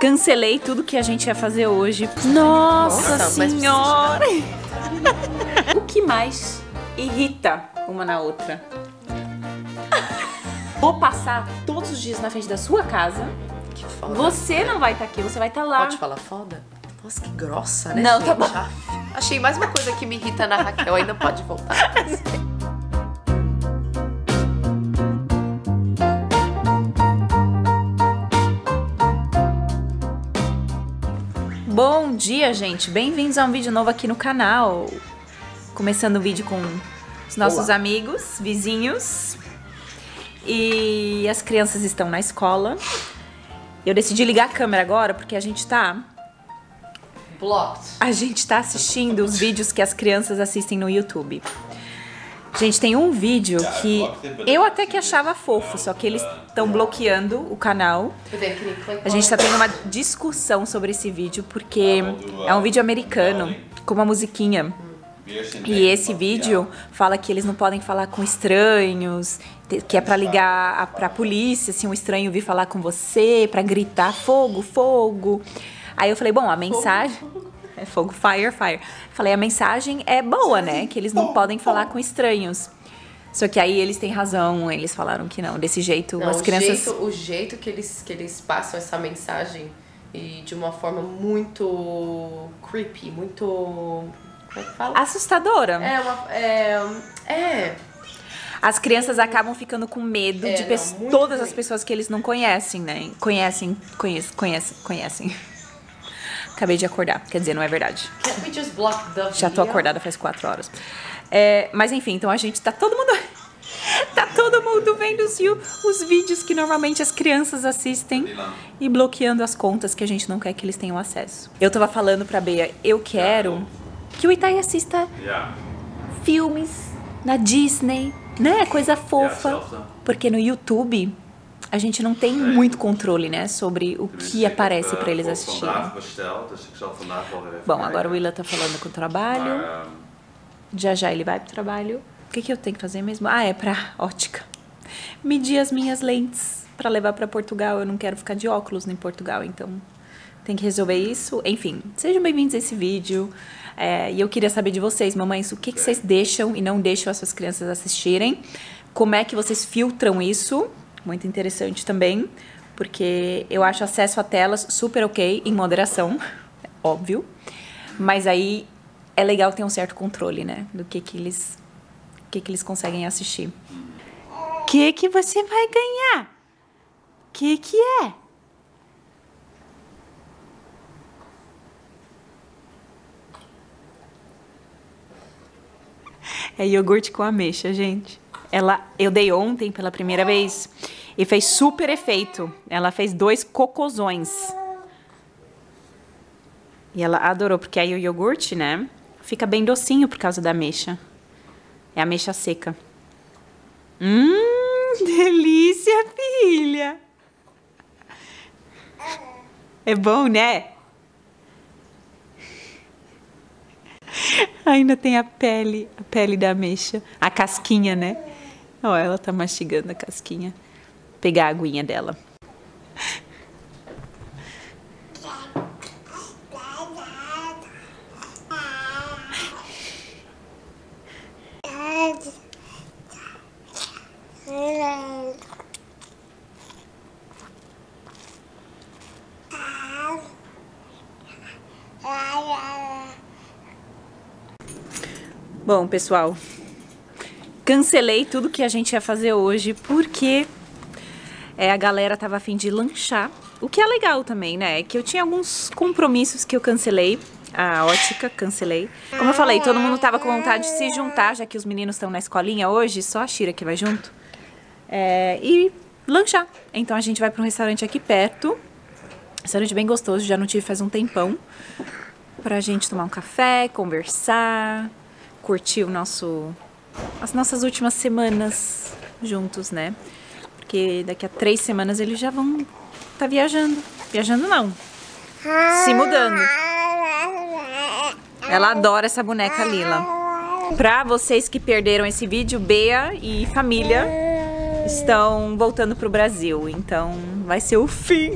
Cancelei tudo que a gente ia fazer hoje. Nossa senhora! O que mais irrita uma na outra? Vou passar todos os dias na frente da sua casa. Que foda. Você não vai estar aqui, você vai estar lá. Pode falar foda? Nossa, que grossa, né? Não, gente? Tá bom. Achei mais uma coisa que me irrita na Raquel, ainda pode voltar. Bom dia, gente! Bem-vindos a um vídeo novo aqui no canal. Começando o vídeo com os nossos Olá. Amigos, vizinhos. E as crianças estão na escola. Eu decidi ligar a câmera agora porque a gente tá... Blocked. A gente tá assistindo os vídeos que as crianças assistem no YouTube. Gente, tem um vídeo que eu até que achava fofo, só que eles estão bloqueando o canal. A gente tá tendo uma discussão sobre esse vídeo, porque é um vídeo americano, com uma musiquinha. E esse vídeo fala que eles não podem falar com estranhos, que é pra ligar pra polícia, se um estranho vir falar com você, pra gritar fogo, fogo. Aí eu falei, bom, a mensagem... É fogo, fire, fire. Falei, a mensagem é boa, né? Que eles não podem falar com estranhos. Só que aí eles têm razão, eles falaram que não. Desse jeito, não, as crianças... O jeito que eles passam essa mensagem e de uma forma muito creepy, muito... Como é que fala? Assustadora. As crianças acabam ficando com medo de todas as pessoas que eles não conhecem, né? Conhecem. Acabei de acordar, quer dizer, não é verdade. Já tô acordada faz 4 horas. Mas enfim, então a gente tá todo mundo... Tá todo mundo vendo os vídeos que normalmente as crianças assistem e bloqueando as contas que a gente não quer que eles tenham acesso. Eu tava falando pra Bea, eu quero que o Itai assista filmes na Disney, né? Coisa fofa. Porque no YouTube... A gente não tem muito controle, né, sobre o que aparece pra eles assistirem. Bom, agora o Willa tá falando com o trabalho. Já já ele vai pro trabalho. O que que eu tenho que fazer mesmo? Ah, é pra ótica. Medir as minhas lentes pra levar pra Portugal. Eu não quero ficar de óculos em Portugal, então tem que resolver isso. Enfim, sejam bem-vindos a esse vídeo. E eu queria saber de vocês, mamães, o que que vocês deixam e não deixam as suas crianças assistirem. Como é que vocês filtram isso? Muito interessante também, porque eu acho acesso a telas super ok, em moderação, óbvio. Mas aí é legal ter um certo controle, né? Do que eles conseguem assistir. O que você vai ganhar? O que é? É iogurte com ameixa, gente. Eu dei ontem pela primeira vez e fez super efeito. Ela fez 2 cocôzões. E ela adorou, porque aí o iogurte, né, fica bem docinho por causa da ameixa. É ameixa seca. Delícia, filha! É bom, né? Ainda tem a pele da ameixa. A casquinha, né? Ó, ela tá mastigando a casquinha. Vou pegar a aguinha dela. Bom, pessoal, cancelei tudo que a gente ia fazer hoje porque... a galera tava a fim de lanchar, o que é legal também, né? É que eu tinha alguns compromissos que eu cancelei, a ótica cancelei. Como eu falei, todo mundo tava com vontade de se juntar, já que os meninos estão na escolinha hoje, só a Shira que vai junto. E lanchar. Então a gente vai pra um restaurante aqui perto, restaurante bem gostoso, já não tive faz um tempão, pra gente tomar um café, conversar, curtir as nossas últimas semanas juntos, né? Porque daqui a 3 semanas eles já vão tá viajando. Viajando não. Se mudando. Ela adora essa boneca Lila. Pra vocês que perderam esse vídeo, Bea e família estão voltando pro Brasil. Então vai ser o fim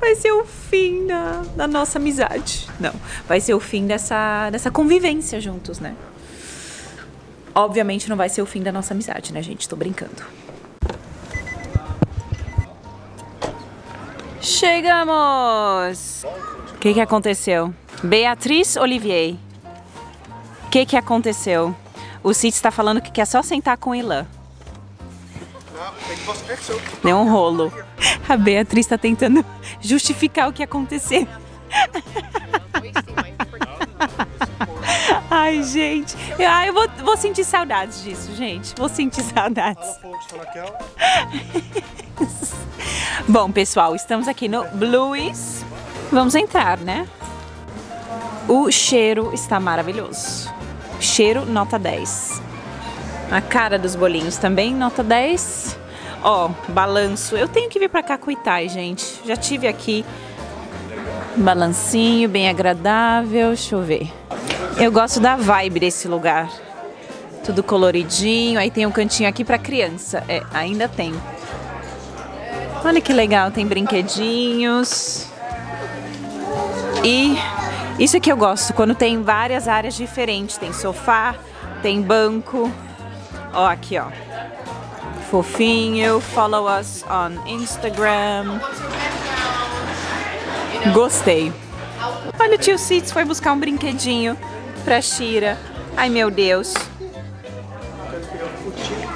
Vai ser o fim da nossa amizade. Não, vai ser o fim dessa convivência juntos, né? Obviamente não vai ser o fim da nossa amizade, né, gente? Tô brincando. Chegamos! O que que aconteceu? Beatriz Olivier. O que que aconteceu? O Cids está falando que quer só sentar com o Ilan. Deu um rolo. A Beatriz está tentando justificar o que aconteceu. Ai, gente. Eu vou sentir saudades disso, gente. Vou sentir saudades. Bom, pessoal, estamos aqui no Blue's. Vamos entrar, né? O cheiro está maravilhoso. Cheiro nota 10. A cara dos bolinhos também nota 10. Ó, balanço. Eu tenho que vir pra cá com o Itai, gente. Já tive aqui um balancinho bem agradável. Deixa eu ver. Eu gosto da vibe desse lugar. Tudo coloridinho. Aí tem um cantinho aqui pra criança. É, ainda tem. Olha que legal. Tem brinquedinhos. E isso aqui eu gosto, quando tem várias áreas diferentes. Tem sofá, tem banco. Ó, aqui, ó. Fofinho. Follow us on Instagram. Gostei. Olha, o tio Cids foi buscar um brinquedinho pra Shira. Ai, meu Deus.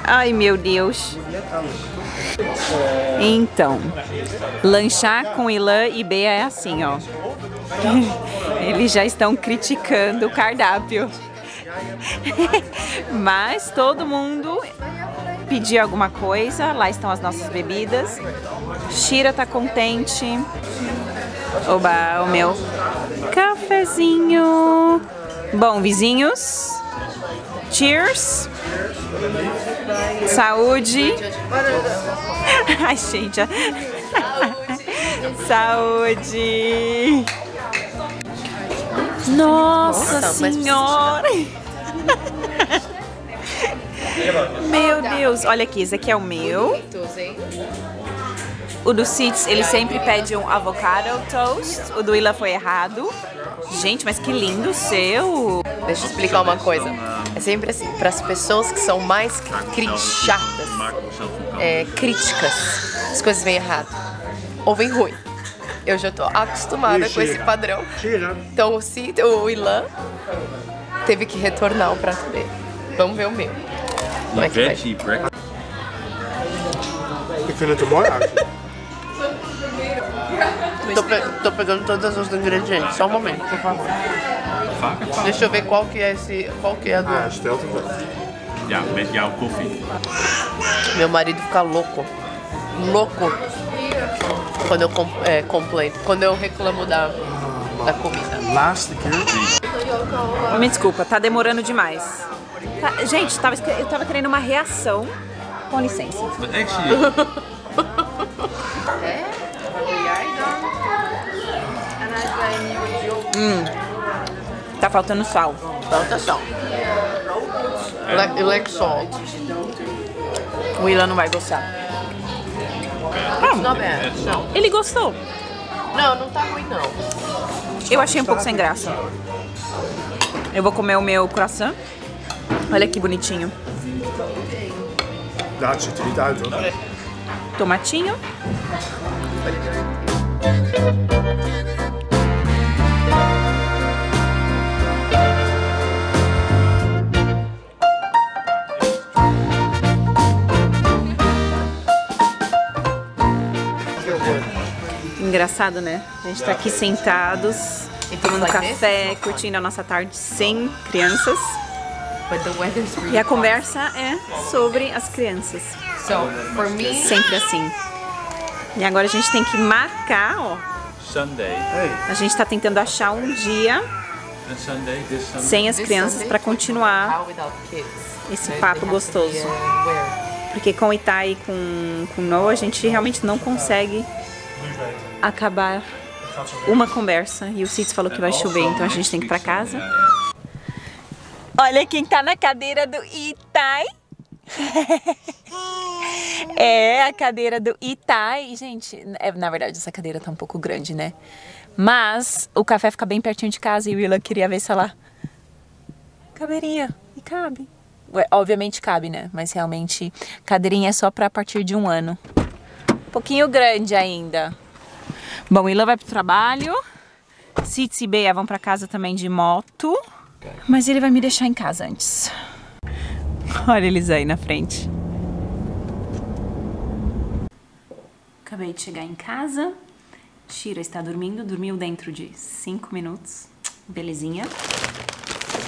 Ai, meu Deus. Então, lanchar com Ilan e Bea é assim, ó. Eles já estão criticando o cardápio. Mas todo mundo pediu alguma coisa. Lá estão as nossas bebidas. Shira tá contente. Oba, o meu cafezinho. Bom, vizinhos. Cheers. Saúde. Ai, gente. Saúde. Nossa Senhora! Meu Deus! Olha aqui, esse aqui é o meu. O do Cids, ele sempre pede um avocado toast. O do Ilan foi errado. Gente, mas que lindo o seu! Deixa eu explicar uma coisa. É sempre assim, para as pessoas que são mais chatas, críticas, as coisas vêm errado. Ou vem ruim. Eu já tô acostumada com esse padrão. Então o Ilan teve que retornar o prato dele. Vamos ver o meu. Como é que vai? Tô pegando todos os ingredientes. Só um momento, por favor. Deixa eu ver qual que é esse. Qual que é a do. Meu marido fica louco. Louco. Quando eu complaino, quando eu reclamo da comida. Me desculpa, tá demorando demais. Tá, gente, eu tava querendo uma reação. Com licença. Tá faltando sal. Falta sal. Like salt. O Ilan não vai gostar. Não. Ele gostou. Não, não tá ruim não. Eu achei um pouco sem graça. Eu vou comer o meu croissant. Olha que bonitinho. Tomatinho. Engraçado, né? A gente tá aqui sentados, tomando café, curtindo a nossa tarde sem crianças. E a conversa é sobre as crianças. Sempre assim. E agora a gente tem que marcar, ó. A gente tá tentando achar um dia sem as crianças pra continuar esse papo gostoso. Porque com o Itai e com o Noah a gente realmente não consegue acabar uma conversa. E o Cids falou que vai chover, então a gente tem que ir pra casa. Olha quem tá na cadeira do Itai. É a cadeira do Itai. Gente, na verdade essa cadeira tá um pouco grande, né? Mas o café fica bem pertinho de casa e o Ilan queria ver se ela caberia. E cabe. Ué, obviamente cabe, né? Mas realmente cadeirinha é só pra a partir de 1 ano. Um pouquinho grande ainda. Bom, o Ilan vai pro trabalho. Cids e Bea vão pra casa também de moto. Mas ele vai me deixar em casa antes. Olha eles aí na frente. Acabei de chegar em casa. Shira está dormindo. Dormiu dentro de 5 minutos. Belezinha.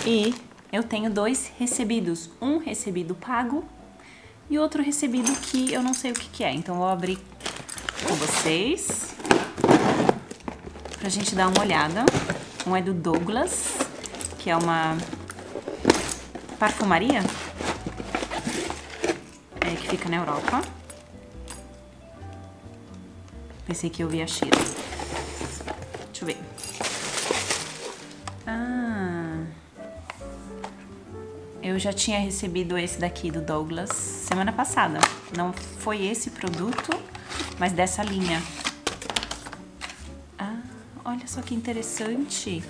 E eu tenho 2 recebidos. Um recebido pago e outro recebido que eu não sei o que é. Então eu vou abrir com vocês pra gente dar uma olhada. Um é do Douglas, que é uma parfumaria que fica na Europa. Pensei que eu vi a Shira. Deixa eu ver. Ah, eu já tinha recebido esse daqui do Douglas semana passada. Não foi esse produto, mas dessa linha. Ah, olha só que interessante.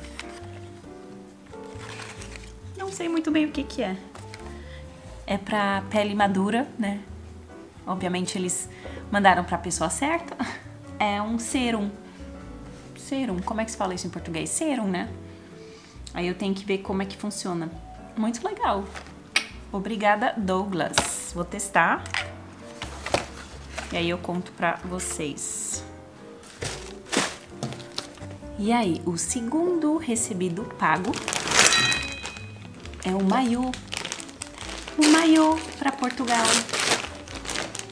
Não sei muito bem o que é. É pra pele madura, né? Obviamente eles mandaram pra pessoa certa. É um serum. Serum, como é que se fala isso em português? Serum, né? Aí eu tenho que ver como é que funciona. Muito legal. Obrigada, Douglas. Vou testar. E aí eu conto pra vocês. E aí, o segundo recebido pago é o maiô. O maiô pra Portugal.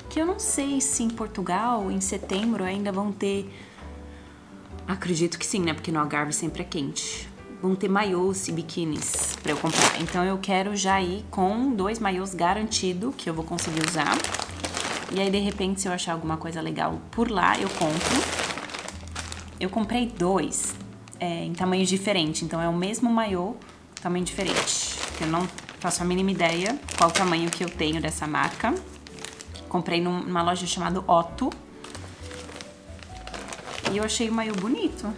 Que eu não sei se em Portugal, em setembro, ainda vão ter... Acredito que sim, né? Porque no Algarve sempre é quente. Vão ter maiôs e biquínis pra eu comprar. Então eu quero já ir com 2 maiôs garantido, que eu vou conseguir usar. E aí, de repente, se eu achar alguma coisa legal por lá, eu compro. Eu comprei 2 em tamanhos diferentes. Então é o mesmo maiô, tamanho diferente. Eu não faço a mínima ideia qual o tamanho que eu tenho dessa marca. Comprei numa loja chamada Otto. E eu achei o maiô bonito.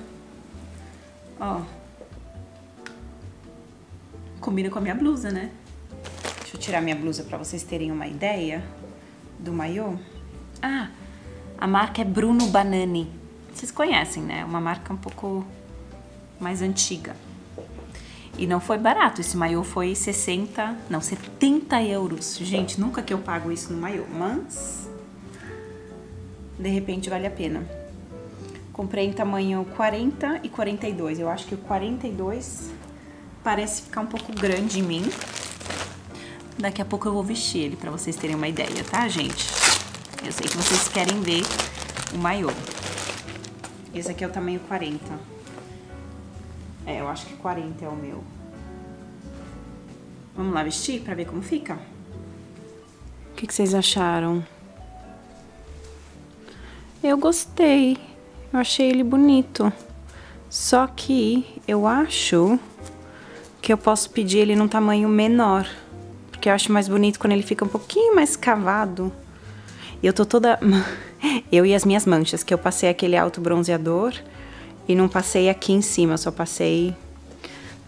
Ó. Combina com a minha blusa, né? Deixa eu tirar minha blusa pra vocês terem uma ideia do maiô. Ah, a marca é Bruno Banani. Vocês conhecem, né? Uma marca um pouco mais antiga. E não foi barato. Esse maiô foi 70 euros. Gente, nunca que eu pago isso no maiô, mas de repente vale a pena. Comprei em tamanho 40 e 42. Eu acho que o 42 parece ficar um pouco grande em mim. Daqui a pouco eu vou vestir ele pra vocês terem uma ideia, tá, gente? Eu sei que vocês querem ver o maiô. Esse aqui é o tamanho 40. É, eu acho que 40 é o meu. Vamos lá vestir pra ver como fica? O que vocês acharam? Eu gostei. Eu achei ele bonito. Só que eu acho que eu posso pedir ele num tamanho menor. Porque eu acho mais bonito quando ele fica um pouquinho mais cavado. E eu tô toda... Eu e as minhas manchas, que eu passei aquele alto bronzeador... E não passei aqui em cima, só passei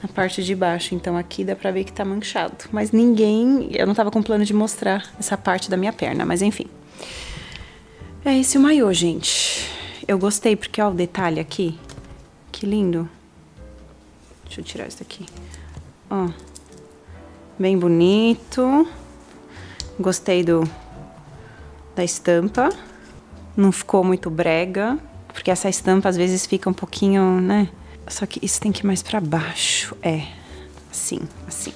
na parte de baixo. Então aqui dá pra ver que tá manchado. Mas ninguém... Eu não tava com plano de mostrar essa parte da minha perna, mas enfim. É esse o maiô, gente. Eu gostei porque, ó, o detalhe aqui. Que lindo. Deixa eu tirar isso daqui. Ó. Bem bonito. Gostei da estampa. Não ficou muito brega. Porque essa estampa às vezes fica um pouquinho, né? Só que isso tem que ir mais pra baixo. É, assim, assim.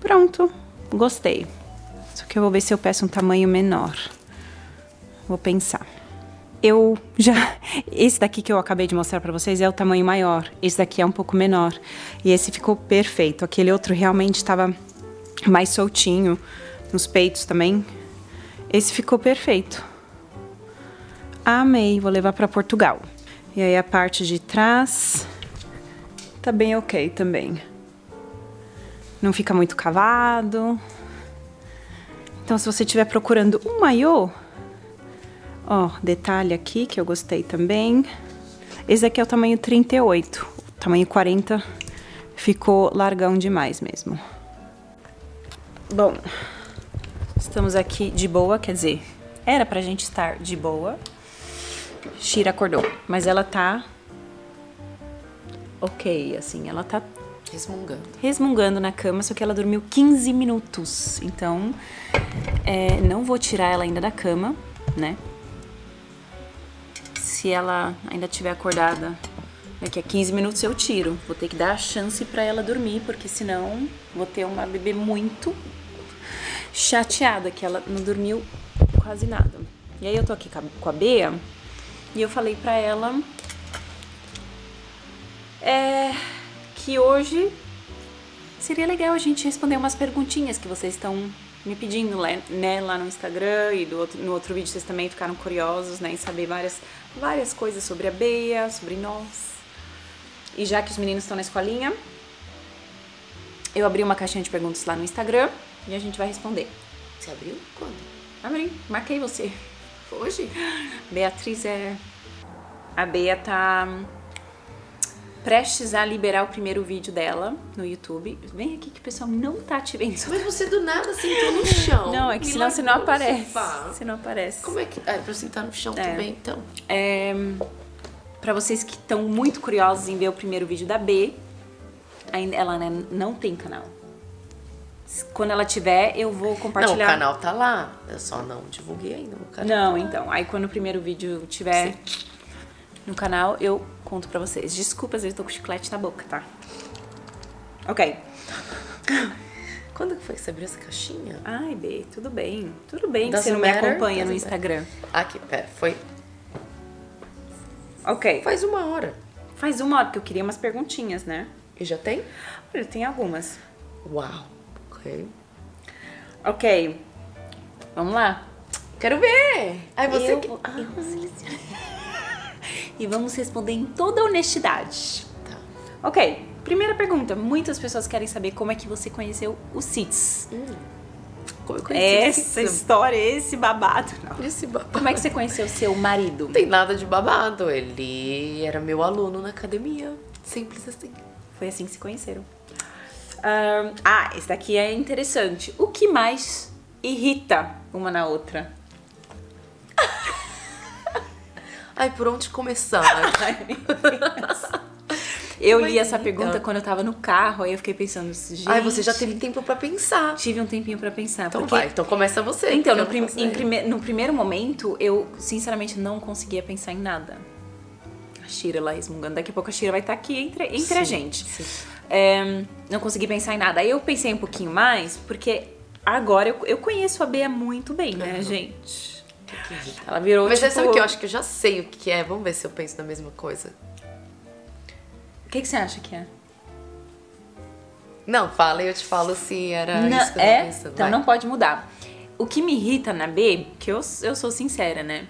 Pronto, gostei. Só que eu vou ver se eu peço um tamanho menor. Vou pensar. Eu já... Esse daqui que eu acabei de mostrar pra vocês é o tamanho maior. Esse daqui é um pouco menor. E esse ficou perfeito. Aquele outro realmente tava mais soltinho. Nos peitos também. Esse ficou perfeito. Amei, vou levar pra Portugal. E aí a parte de trás tá bem ok também. Não fica muito cavado. Então, se você estiver procurando um maiô, ó, detalhe aqui que eu gostei também. Esse aqui é o tamanho 38. O tamanho 40 ficou largão demais mesmo. Bom, estamos aqui de boa, quer dizer, era pra gente estar de boa. Shira acordou, mas ela tá ok, assim, ela tá resmungando. Resmungando na cama, só que ela dormiu 15 minutos. Então, não vou tirar ela ainda da cama, né? Se ela ainda estiver acordada daqui a 15 minutos eu tiro. Vou ter que dar a chance pra ela dormir, porque senão vou ter uma bebê muito chateada, que ela não dormiu quase nada. E aí eu tô aqui com a Bea e eu falei pra ela que hoje seria legal a gente responder umas perguntinhas que vocês estão me pedindo, né, lá no Instagram e no outro vídeo vocês também ficaram curiosos, né, em saber várias coisas sobre a Bea, sobre nós. E já que os meninos estão na escolinha, eu abri uma caixinha de perguntas lá no Instagram e a gente vai responder. Você abriu? Quando? Abri, marquei você. Hoje? Beatriz é... A Bea tá prestes a liberar o primeiro vídeo dela no YouTube. Vem aqui que o pessoal não tá te vendo. Mas você do nada sentou no chão. Não, é que senão você não aparece. Você não aparece. Como é que... Ah, é pra eu sentar no chão também, então. Pra vocês que estão muito curiosos em ver o primeiro vídeo da Bea, ela, né, não tem canal. Quando ela tiver, eu vou compartilhar. Não, o canal tá lá. Eu só não divulguei ainda o canal. Não, tá então. Aí quando o primeiro vídeo tiver... Sim. No canal, eu conto pra vocês. Desculpa, às vezes eu tô com chiclete na boca, tá? Ok. Quando foi que você abriu essa caixinha? Ai, Bê, tudo bem. Tudo bem que você não me acompanha no Instagram. Aqui, pera, foi... Ok. Faz uma hora. Faz uma hora, porque eu queria umas perguntinhas, né? E já tem? Olha, tem algumas. Uau, ok. Ok. Vamos lá? Quero ver! Aí você... E vamos responder em toda honestidade. Tá. Ok, primeira pergunta. Muitas pessoas querem saber como é que você conheceu o Cids. Como eu conheci essa história, esse babado. Não. Esse babado. Como é que você conheceu o seu marido? Não tem nada de babado. Ele era meu aluno na academia. Simples assim. Foi assim que se conheceram. Ah, esse daqui é interessante. O que mais irrita uma na outra? Ai, por onde começar? Ai, eu li essa pergunta quando eu tava no carro, aí eu fiquei pensando, gente... Ai, você já teve tempo pra pensar. Tive um tempinho pra pensar. Então porque... vai, então começa você. Então, no primeiro momento, eu sinceramente não conseguia pensar em nada. A Shira lá resmungando, daqui a pouco a Shira vai estar aqui entre a gente. Sim. Não consegui pensar em nada. Aí eu pensei um pouquinho mais, porque agora eu conheço a Bea muito bem, né, gente? Ela virou, mas tipo... sabe o que eu acho que eu já sei o que é? Vamos ver se eu penso na mesma coisa. O que você acha que é? Não, fala e eu te falo se era não, isso que eu penso. Então vai. Não pode mudar. O que me irrita na B, que eu sou sincera, né?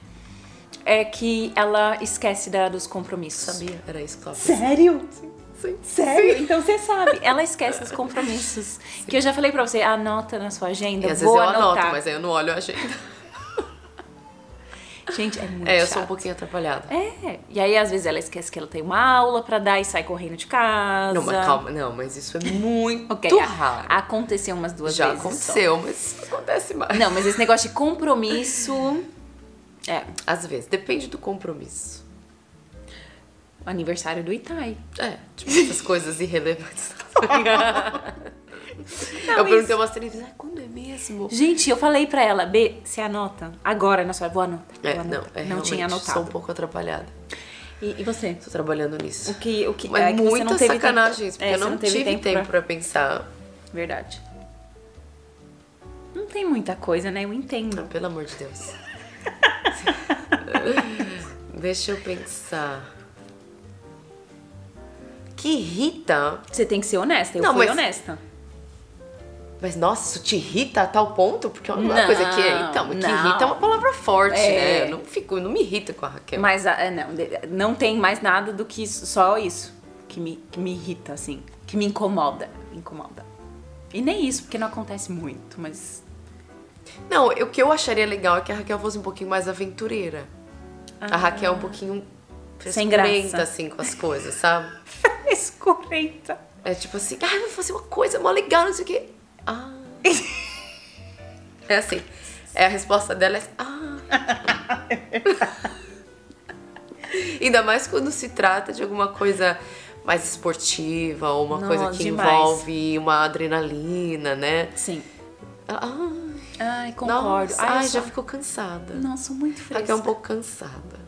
É que ela esquece dos compromissos. Eu sabia? Era isso que ela pensava. Sério? Sim. Sim. Sério? Sim. Então você sabe, ela esquece os compromissos. Sim. Que eu já falei pra você, anota na sua agenda, às vezes eu anoto, mas aí eu não olho a agenda. Gente, é muito chato. Eu sou um pouquinho atrapalhada. E aí às vezes ela esquece que ela tem uma aula pra dar e sai correndo de casa. Não, mas calma, não, mas isso é muito raro. Aconteceu umas duas vezes. Já aconteceu, mas isso acontece mais. Não, mas esse negócio de compromisso... Às vezes, depende do compromisso. O aniversário do Itai. Tipo, essas coisas irrelevantes. Não, eu perguntei umas três vezes, quando é mesmo? Gente, eu falei pra ela, Bê, você anota? Agora, na sua vou anotar. Não tinha anotado. Sou um pouco atrapalhada. E você? Tô trabalhando nisso. Mas é muita sacanagem isso, porque eu não tive tempo pra pensar. Verdade. Não tem muita coisa, né? Eu entendo. Ah, pelo amor de Deus. Deixa eu pensar. Que irrita. Você tem que ser honesta, eu fui honesta. Mas, nossa, isso te irrita a tal ponto? Porque é uma coisa que... Então, que irrita é uma palavra forte, né? Eu não me irrita com a Raquel. Mas, não tem mais nada do que isso, só isso que me irrita, assim. Que me incomoda. E nem isso, porque não acontece muito, mas... Não, o que eu acharia legal é que a Raquel fosse um pouquinho mais aventureira. A Raquel é um pouquinho frescurenta, assim, com as coisas, sabe? Frescurenta. É tipo assim, ai, vou fazer uma coisa mó legal, não sei o quê. Ah. É assim. É, a resposta dela é ah. Ainda mais quando se trata de alguma coisa mais esportiva, ou uma coisa que envolve uma adrenalina, né? Sim. Ai, concordo. Nossa, ai, já ficou cansada. Não, sou muito fresca. Raquel é um pouco cansada.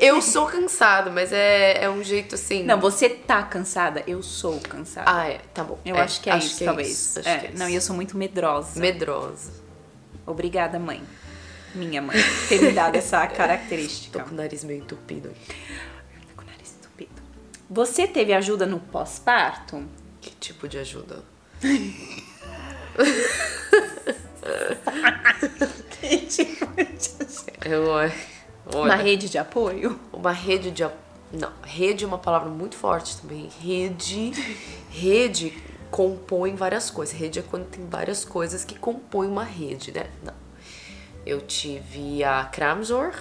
Eu sou cansada, mas é um jeito assim... Não, você tá cansada, eu sou cansada. Ah, é, tá bom. Eu acho que é isso, talvez. Não, e eu sou muito medrosa. Medrosa. Obrigada, mãe. Minha mãe, ter me dado essa característica. Tô com o nariz meio entupido aqui. Tô com o nariz entupido. Você teve ajuda no pós-parto? Que tipo de ajuda? Que tipo de ajuda? Uma rede de apoio? Uma rede de apoio. Não, rede é uma palavra muito forte também. Rede compõe várias coisas. Rede é quando tem várias coisas que compõem uma rede, né? Não. Eu tive a Kraamzorg.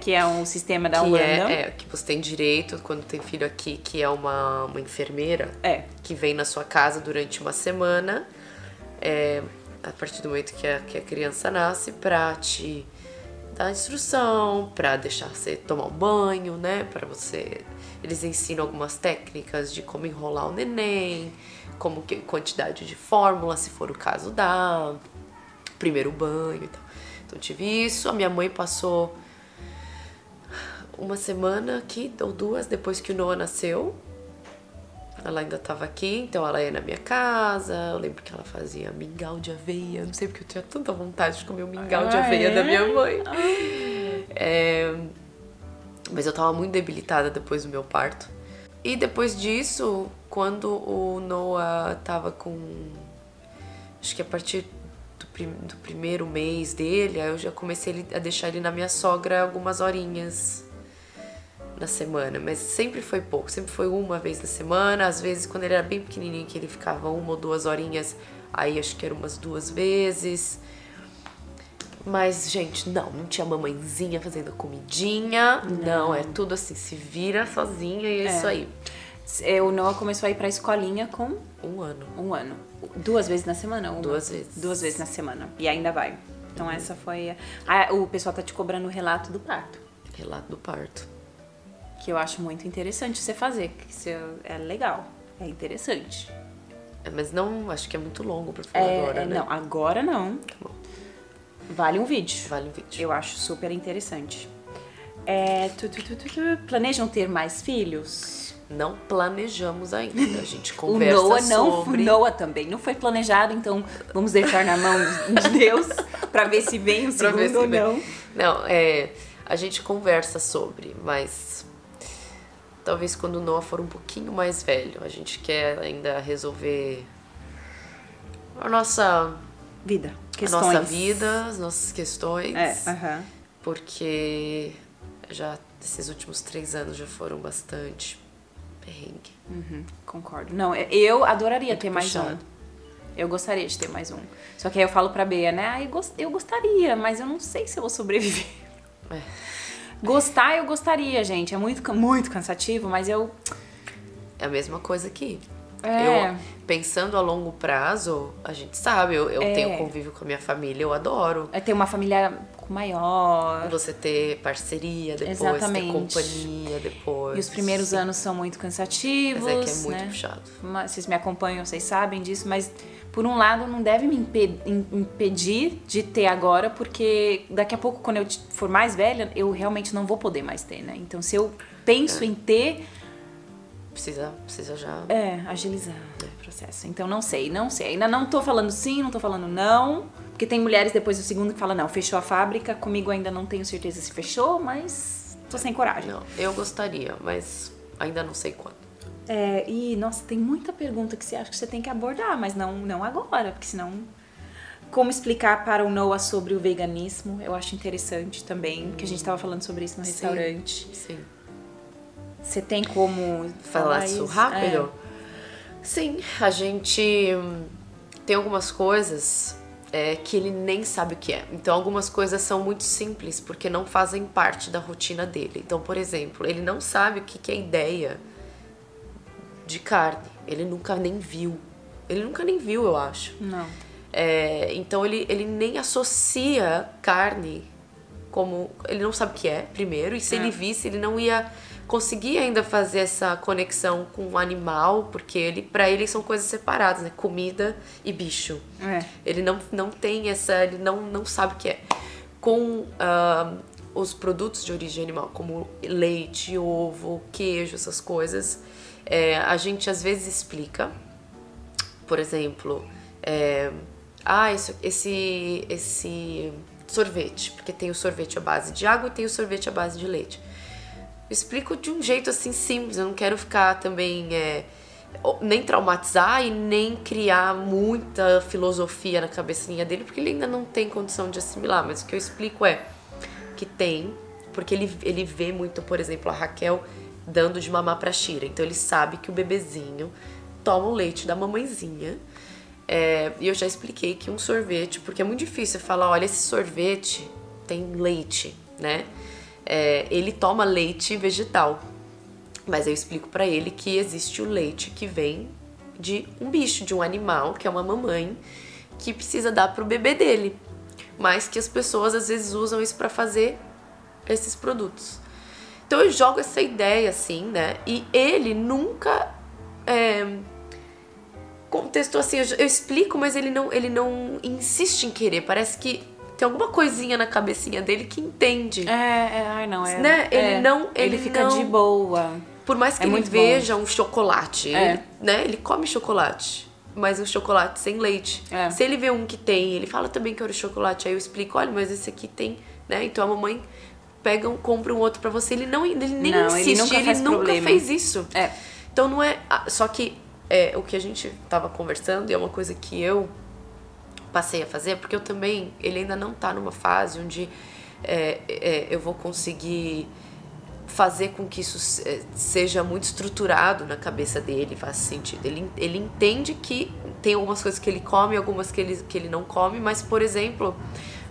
Que é um sistema da Holanda. Que você tem direito, quando tem filho aqui, que é uma enfermeira. Que vem na sua casa durante uma semana, a partir do momento que a criança nasce, pra te dar instrução, pra deixar você tomar um banho, né? Pra você... Eles ensinam algumas técnicas de como enrolar o neném, como que quantidade de fórmula, se for o caso, dá. Primeiro banho e tal. Então, tive isso. A minha mãe passou uma semana aqui, ou duas, depois que o Noah nasceu. Ela ainda estava aqui, então ela ia na minha casa. Eu lembro que ela fazia mingau de aveia. Não sei porque eu tinha tanta vontade de comer o mingau de aveia da minha mãe. Mas eu tava muito debilitada depois do meu parto. E depois disso, quando o Noah tava com... Acho que a partir... do primeiro mês dele, aí eu já comecei a deixar ele na minha sogra algumas horinhas na semana, mas sempre foi pouco, sempre foi uma vez na semana, às vezes quando ele era bem pequenininho que ele ficava uma ou duas horinhas, aí acho que era umas duas vezes, mas gente, não tinha mamãezinha fazendo comidinha, não é tudo assim, se vira sozinha e é isso aí. O Noah começou a ir pra escolinha com... Um ano. Duas vezes na semana? Duas vezes na semana. E ainda vai. Então essa foi... o pessoal tá te cobrando o relato do parto. Relato do parto. Que eu acho muito interessante você fazer. Que isso é legal. É interessante. Mas não... Acho que é muito longo pra falar agora, né? Não, agora não. Tá bom. Vale um vídeo. Eu acho super interessante. Planejam ter mais filhos? Não planejamos ainda, a gente conversa sobre... O Noah também não foi planejado, então vamos deixar na mão de Deus pra ver se vem o segundo ou não. Não, a gente conversa sobre, mas talvez quando o Noah for um pouquinho mais velho, a gente quer ainda resolver a nossa... Vida, questões. A nossa vida, as nossas questões, porque já esses últimos 3 anos já foram bastante... perrengue. Concordo. Não, eu adoraria ter puxado. Mais um. Eu gostaria de ter mais um. Só que aí eu falo pra Bea, né? Eu gostaria, mas eu não sei se eu vou sobreviver. Gostar, eu gostaria, gente. É muito, muito cansativo, mas eu... É a mesma coisa aqui. Eu, pensando a longo prazo, a gente sabe. Eu tenho convívio com a minha família, eu adoro. É ter uma família maior. Você ter parceria depois, ter companhia depois. E os primeiros anos são muito cansativos. Mas é que é muito puxado. Vocês me acompanham, vocês sabem disso. Mas, por um lado, não deve me impedir de ter agora. Porque daqui a pouco, quando eu for mais velha, eu realmente não vou poder mais ter, né? Então, se eu penso em ter... Precisa já... agilizar o processo. Então, não sei. Ainda não tô falando sim, não tô falando não. Porque tem mulheres depois do segundo que falam, não, fechou a fábrica. Comigo ainda não tenho certeza se fechou, mas tô sem coragem. Não, eu gostaria, mas ainda não sei quando. Nossa, tem muita pergunta que você acha que você tem que abordar, mas não agora, porque senão... Como explicar para o Noah sobre o veganismo, eu acho interessante também, porque a gente tava falando sobre isso no restaurante. Sim. Você tem como falar isso rápido? Sim, a gente tem algumas coisas que ele nem sabe o que é. Então algumas coisas são muito simples porque não fazem parte da rotina dele. Então, por exemplo, ele não sabe o que é ideia de carne. Ele nunca nem viu. Ele nunca nem viu, eu acho. Não. Então ele nem associa carne como... Ele não sabe o que é, primeiro. E se ele visse, ele não ia conseguir ainda fazer essa conexão com o animal, porque pra ele são coisas separadas, né? Comida e bicho. Ele não tem essa... Ele não sabe o que é. Com os produtos de origem animal, como leite, ovo, queijo, essas coisas, a gente às vezes explica. Por exemplo, esse sorvete, porque tem o sorvete à base de água e tem o sorvete à base de leite. Eu explico de um jeito assim simples, eu não quero ficar também, nem traumatizar e nem criar muita filosofia na cabecinha dele, porque ele ainda não tem condição de assimilar, mas o que eu explico é que tem, porque ele vê muito, por exemplo, a Raquel dando de mamar pra Shira, então ele sabe que o bebezinho toma o leite da mamãezinha. E eu já expliquei que um sorvete, porque é muito difícil falar, olha, esse sorvete tem leite, né? Ele toma leite vegetal, mas eu explico pra ele que existe o leite que vem de um bicho, de um animal, que é uma mamãe, que precisa dar pro bebê dele, mas que as pessoas às vezes usam isso pra fazer esses produtos. Então eu jogo essa ideia assim, né? E ele nunca... contexto assim, eu explico, mas ele não insiste em querer, parece que tem alguma coisinha na cabecinha dele que entende. Né? Ele fica não, de boa. Por mais que ele veja um chocolate, ele come chocolate, mas um chocolate sem leite. Se ele vê um que tem, ele fala também que era o chocolate, aí eu explico, olha, mas esse aqui tem, né? Então a mamãe pega um, compra um outro pra você, ele nem insiste, ele nunca fez isso. Então não é... Só que o que a gente tava conversando, e é uma coisa que eu passei a fazer, porque eu também, ele ainda não tá numa fase onde eu vou conseguir fazer com que isso seja muito estruturado na cabeça dele, faz sentido. Ele entende que tem algumas coisas que ele come, algumas que ele não come, mas, por exemplo,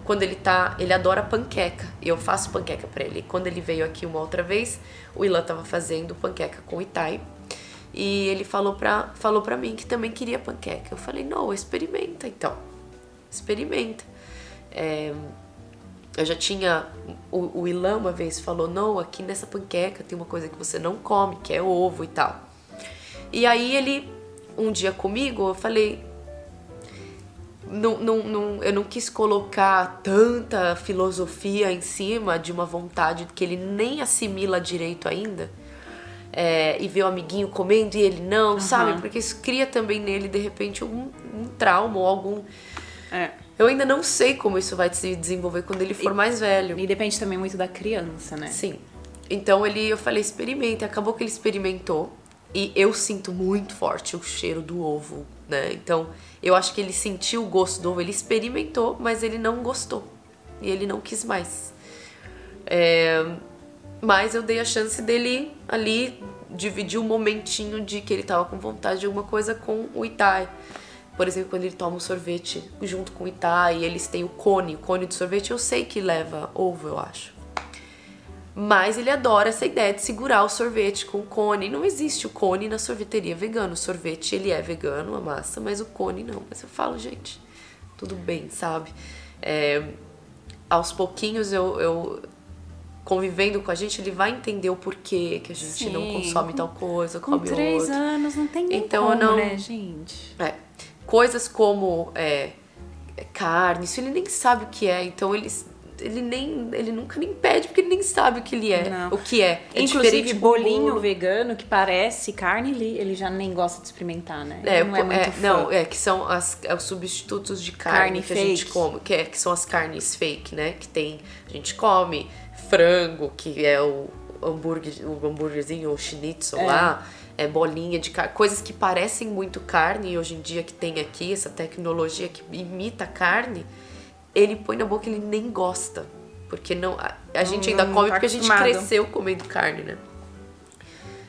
quando ele adora panqueca, e eu faço panqueca pra ele. Quando ele veio aqui uma outra vez, o Ilan tava fazendo panqueca com o Itai, e ele falou pra mim que também queria panqueca. Eu falei, não, experimenta então. Experimenta. Eu já tinha... O Ilan uma vez falou, não, aqui nessa panqueca tem uma coisa que você não come, que é ovo e tal. E aí ele, um dia comigo, eu falei... eu não quis colocar tanta filosofia em cima de uma vontade que ele nem assimila direito ainda. E ver o amiguinho comendo e ele não, sabe? Porque isso cria também nele, de repente, um trauma ou algum... Eu ainda não sei como isso vai se desenvolver quando ele for mais velho. E depende também muito da criança, né? Sim. Então eu falei, experimenta. Acabou que ele experimentou. E eu sinto muito forte o cheiro do ovo, né? Então, eu acho que ele sentiu o gosto do ovo. Ele experimentou, mas ele não gostou. E ele não quis mais. Mas eu dei a chance dele ali dividir um momentinho de que ele tava com vontade de alguma coisa com o Itai. Por exemplo, quando ele toma um sorvete junto com o Itai, eles têm o cone de sorvete, eu sei que leva ovo, eu acho. Mas ele adora essa ideia de segurar o sorvete com o cone. Não existe o cone na sorveteria vegana. O sorvete, ele é vegano, a massa, mas o cone não. Mas eu falo, gente, tudo bem, sabe? Aos pouquinhos eu convivendo com a gente, ele vai entender o porquê que a gente não consome tal coisa, come outra. Com 3 anos, não tem nem então, como, não... né, gente? Coisas como carne, isso ele nem sabe o que é, então ele nunca nem pede, porque ele nem sabe o que ele é, não. O que é. Inclusive, bolinho vegano, que parece carne, ele já nem gosta de experimentar, né? Ele não é muito fã. Não, que são os substitutos de carne que fake. A gente come, que são as carnes fake, né? Que tem, a gente come... frango, que é o hambúrguerzinho, o schnitzel lá, bolinha de carne, coisas que parecem muito carne, e hoje em dia que tem aqui essa tecnologia que imita carne, ele põe na boca, ele nem gosta, porque não, a gente ainda come tá porque acostumado. A gente cresceu comendo carne, né?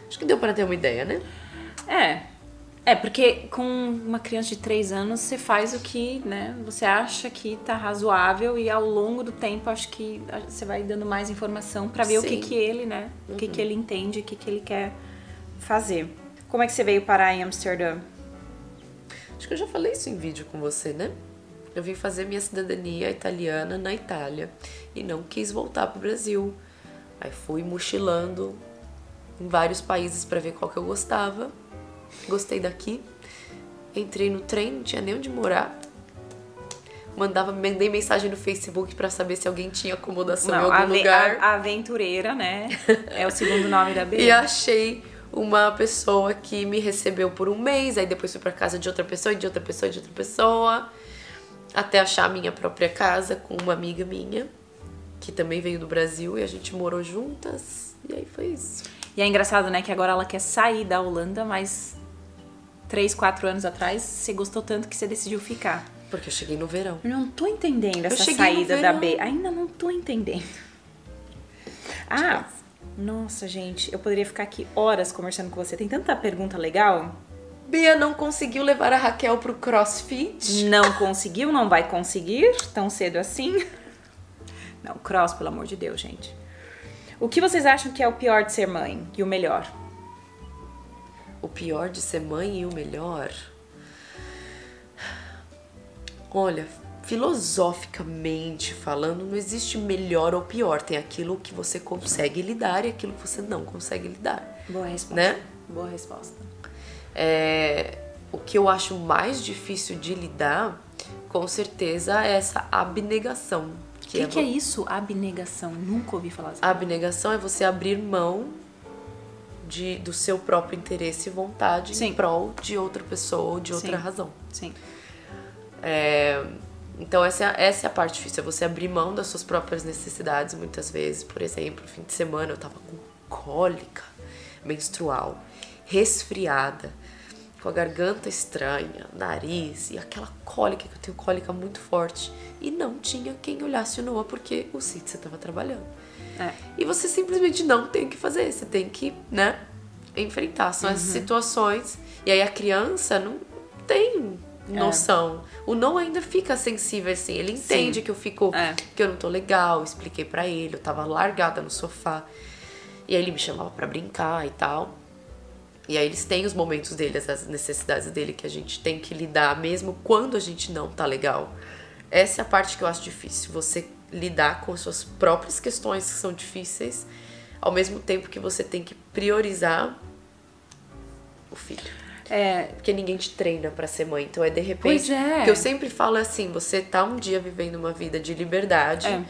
Acho que deu pra ter uma ideia, né? É, porque com uma criança de 3 anos você faz o que, né, você acha que tá razoável e ao longo do tempo acho que você vai dando mais informação pra ver, sim, o que ele, né, uhum, o que ele entende, o que ele quer fazer. Como é que você veio parar em Amsterdã? Acho que eu já falei isso em vídeo com você, né? Eu vim fazer minha cidadania italiana na Itália e não quis voltar pro Brasil. Aí fui mochilando em vários países pra ver qual que eu gostava. Gostei daqui, entrei no trem, não tinha nem onde morar. Mandei mensagem no Facebook pra saber se alguém tinha acomodação em algum lugar. A aventureira, né? É o segundo nome da Bia. E achei uma pessoa que me recebeu por um mês, aí depois fui pra casa de outra pessoa, de outra pessoa, de outra pessoa. Até achar a minha própria casa com uma amiga minha, que também veio do Brasil, e a gente morou juntas. E aí foi isso. E é engraçado, né, que agora ela quer sair da Holanda, mas 3, 4 anos atrás você gostou tanto que você decidiu ficar. Porque eu cheguei no verão. Eu não tô entendendo essa saída da B. Ainda não tô entendendo. Ah, nossa, gente, eu poderia ficar aqui horas conversando com você. Tem tanta pergunta legal. Bia não conseguiu levar a Raquel pro CrossFit. Não conseguiu, não vai conseguir tão cedo assim. Não, cross, pelo amor de Deus, gente. O que vocês acham que é o pior de ser mãe e o melhor? O pior de ser mãe e o melhor? Olha, filosoficamente falando, não existe melhor ou pior. Tem aquilo que você consegue lidar e aquilo que você não consegue lidar. Boa resposta. Né? Boa resposta. O que eu acho mais difícil de lidar, com certeza, é essa abnegação. O que é isso? Abnegação? Nunca ouvi falar assim. Abnegação é você abrir mão do seu próprio interesse e vontade, sim, em prol de outra pessoa ou de outra, sim, razão. Sim. Então essa é a parte difícil, é você abrir mão das suas próprias necessidades muitas vezes. Por exemplo, fim de semana eu tava com cólica menstrual, resfriada, com a garganta estranha, nariz e aquela cólica, que eu tenho cólica muito forte. E não tinha quem olhasse o Noah porque o Cids estava trabalhando. É. E você simplesmente não tem o que fazer, você tem que, né, enfrentar. São, uhum, essas situações. E aí a criança não tem noção. É. O Noah ainda fica sensível assim, ele entende, sim, que eu fico, que eu não tô legal, eu expliquei pra ele, eu tava largada no sofá. E aí ele me chamava pra brincar e tal. E aí eles têm os momentos deles, as necessidades dele que a gente tem que lidar, mesmo quando a gente não tá legal. Essa é a parte que eu acho difícil, você lidar com as suas próprias questões que são difíceis, ao mesmo tempo que você tem que priorizar o filho. Porque ninguém te treina pra ser mãe, então é de repente... Pois é. Porque eu sempre falo assim, você tá um dia vivendo uma vida de liberdade,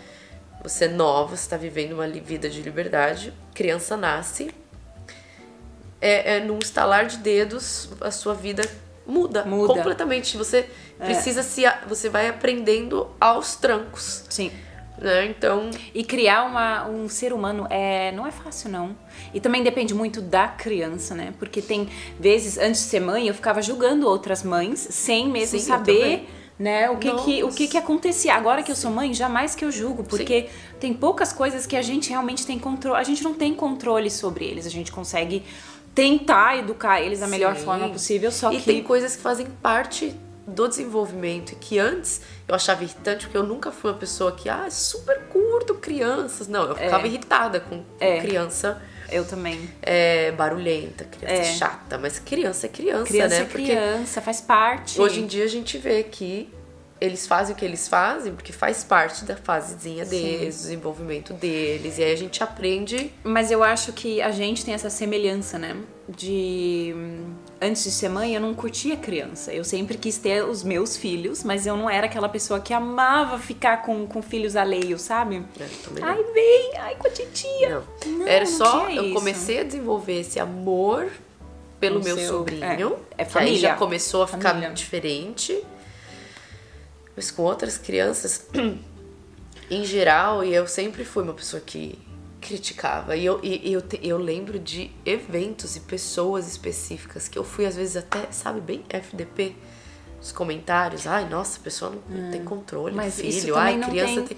você é nova, você tá vivendo uma vida de liberdade, criança nasce... num estalar de dedos, a sua vida muda completamente. Você precisa você vai aprendendo aos trancos. Sim. Né? Então... E criar um ser humano não é fácil, não. E também depende muito da criança, né? Porque tem vezes, antes de ser mãe, eu ficava julgando outras mães sem mesmo saber... Né? O que acontecia. Agora que eu sou mãe, jamais que eu julgo, porque, sim, tem poucas coisas que a gente realmente tem controle. A gente não tem controle sobre eles, a gente consegue tentar educar eles da melhor, sim, forma possível, só e que... tem coisas que fazem parte do desenvolvimento e que antes eu achava irritante, porque eu nunca fui uma pessoa que, super curto crianças. Não, eu ficava irritada com criança... Eu também. Barulhenta, criança chata, mas criança é criança, né? Porque criança, faz parte. Hoje em dia a gente vê que eles fazem o que eles fazem porque faz parte da fasezinha deles, do desenvolvimento deles, e aí a gente aprende. Mas eu acho que a gente tem essa semelhança, né? De... Antes de ser mãe, eu não curtia criança. Eu sempre quis ter os meus filhos, mas eu não era aquela pessoa que amava ficar com filhos alheios, sabe? Ai, vem! Ai, com a titia! Não, era só... Eu comecei a desenvolver esse amor pelo meu sobrinho. É família. Aí já começou a ficar diferente. Mas com outras crianças, em geral, e eu sempre fui uma pessoa que... criticava, e eu lembro de eventos e pessoas específicas que eu fui às vezes até, sabe, bem FDP, os comentários, ai nossa, a pessoa não tem controle do filho, ai criança tem...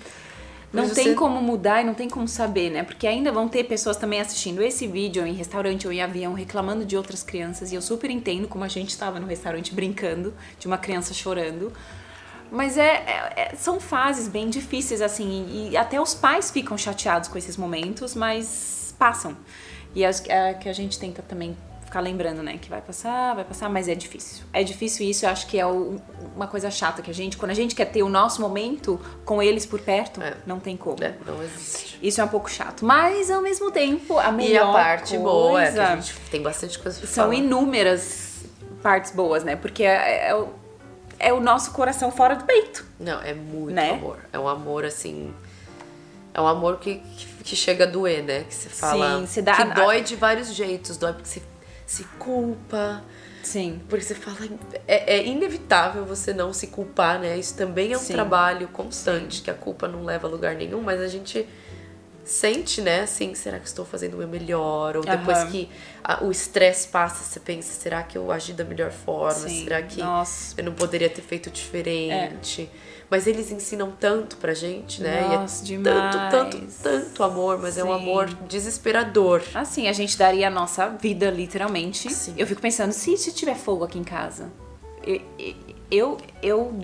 Não tem como mudar e não tem como saber, né? Porque ainda vão ter pessoas também assistindo esse vídeo em restaurante ou em avião, reclamando de outras crianças. E eu super entendo, como a gente estava no restaurante brincando de uma criança chorando. Mas são fases bem difíceis, assim, e até os pais ficam chateados com esses momentos, mas passam. E é que a gente tenta também ficar lembrando, né, que vai passar, mas é difícil. É difícil, e isso eu acho que é uma coisa chata, que a gente, quando a gente quer ter o nosso momento com eles por perto, não tem como. É, não existe. Isso é um pouco chato, mas ao mesmo tempo, a melhor coisa... E a parte boa é que a gente tem bastante coisa pra falar. São inúmeras partes boas, né, porque é o nosso coração fora do peito. Não, é muito amor. É um amor, assim... É um amor que chega a doer, né? Que você fala... Sim, se dá... Que dói de vários jeitos. Dói porque você se culpa. Sim. Porque você fala... É inevitável você não se culpar, né? Isso também é um trabalho constante. Que a culpa não leva a lugar nenhum. Mas a gente sente, né? Assim, será que estou fazendo o meu melhor? Ou depois que o estresse passa, você pensa... Será que eu agi da melhor forma? Sim. Será que eu não poderia ter feito diferente? Mas eles ensinam tanto pra gente, né? Nossa, e é tanto amor, mas é um amor desesperador. Assim, a gente daria a nossa vida, literalmente. Sim. Eu fico pensando, se tiver fogo aqui em casa, eu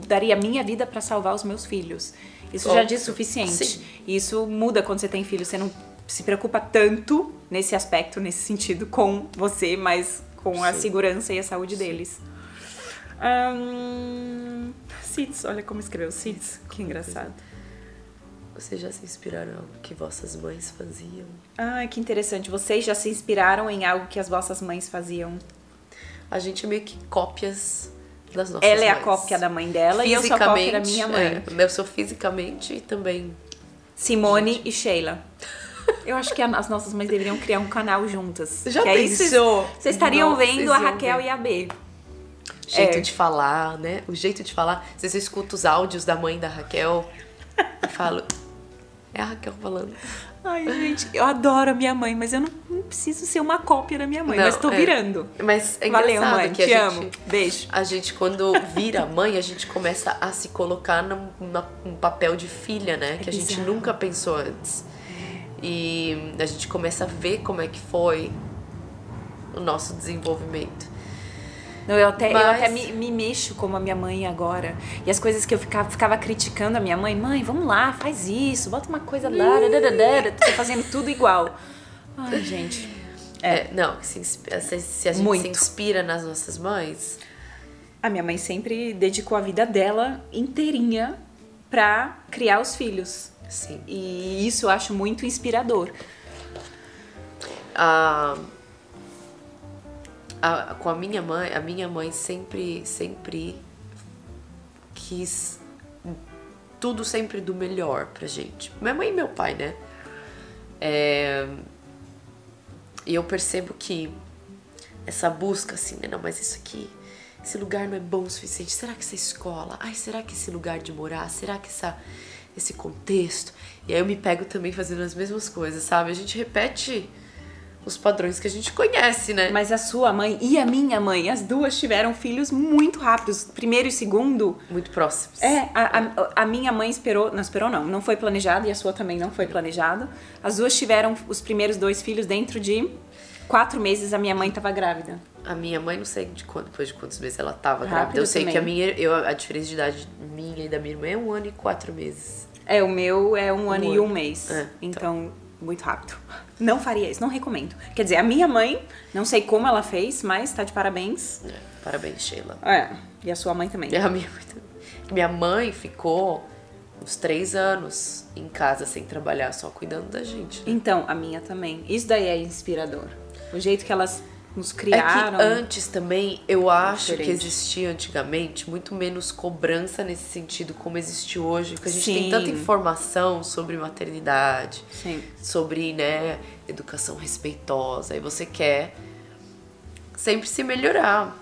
daria a minha vida pra salvar os meus filhos. Isso já diz o suficiente. Sim. E isso muda quando você tem filho. Você não se preocupa tanto nesse aspecto, nesse sentido, com você, mas com a segurança e a saúde deles. Cids, olha como escreveu Cids, que engraçado. Vocês já se inspiraram em algo que vossas mães faziam? Ai, que interessante, vocês já se inspiraram em algo que as vossas mães faziam? A gente é meio que cópias das nossas mães. Ela é a cópia da mãe dela e eu sou a cópia da minha mãe. Eu sou fisicamente e também... Simone e Sheila. Eu acho que as nossas mães deveriam criar um canal juntas. Já pensou? Vocês estariam vendo a Raquel e a B. Jeito de falar, né? O jeito de falar. Às vezes eu escuto os áudios da mãe da Raquel e falo... É a Raquel falando. Ai, gente, eu adoro a minha mãe, mas eu não preciso ser uma cópia da minha mãe. Não, mas tô virando. Mas é engraçado. Valeu, mãe, que te amo. Beijo. A gente, quando vira mãe, a gente começa a se colocar num papel de filha, né? Que a gente nunca pensou antes. E a gente começa a ver como é que foi o nosso desenvolvimento. Não, eu até me mexo como a minha mãe agora. E as coisas que eu ficava criticando a minha mãe. Mãe, vamos lá, faz isso, bota uma coisa lá. Tô fazendo tudo igual. Ai, gente. Não, se a gente se inspira nas nossas mães... A minha mãe sempre dedicou a vida dela inteirinha pra criar os filhos. Sim. E isso eu acho muito inspirador. Com a minha mãe sempre quis tudo sempre do melhor pra gente. Minha mãe e meu pai, né? E eu percebo que essa busca, assim, né? Não, mas isso aqui, esse lugar não é bom o suficiente. Será que essa escola? Ai, será que esse lugar de morar? Será que esse contexto? E aí eu me pego também fazendo as mesmas coisas, sabe? A gente repete... os padrões que a gente conhece, né? Mas a sua mãe e a minha mãe, as duas tiveram filhos muito rápidos. Primeiro e segundo... Muito próximos. A minha mãe esperou... Não esperou, não foi planejado, e a sua também não foi planejado. As duas tiveram os primeiros 2 filhos dentro de 4 meses. A minha mãe tava grávida. A minha mãe, não sei depois de quantos meses ela tava grávida. Eu sei também. Que a diferença de idade minha e da minha irmã é 1 ano e 4 meses. O meu é 1 ano e 1 mês. Então, muito rápido. Não faria isso, não recomendo. Quer dizer, a minha mãe, não sei como ela fez, mas tá de parabéns. Parabéns, Sheila. E a sua mãe também. E a minha mãe também. Minha mãe ficou uns 3 anos em casa sem trabalhar, só cuidando da gente. Né? Então, a minha também. Isso daí é inspirador. O jeito que elas nos criaram. É que antes também, eu acho que existia antigamente muito menos cobrança nesse sentido como existe hoje, porque a gente tem tanta informação sobre maternidade, sobre, né, educação respeitosa, e você quer sempre se melhorar.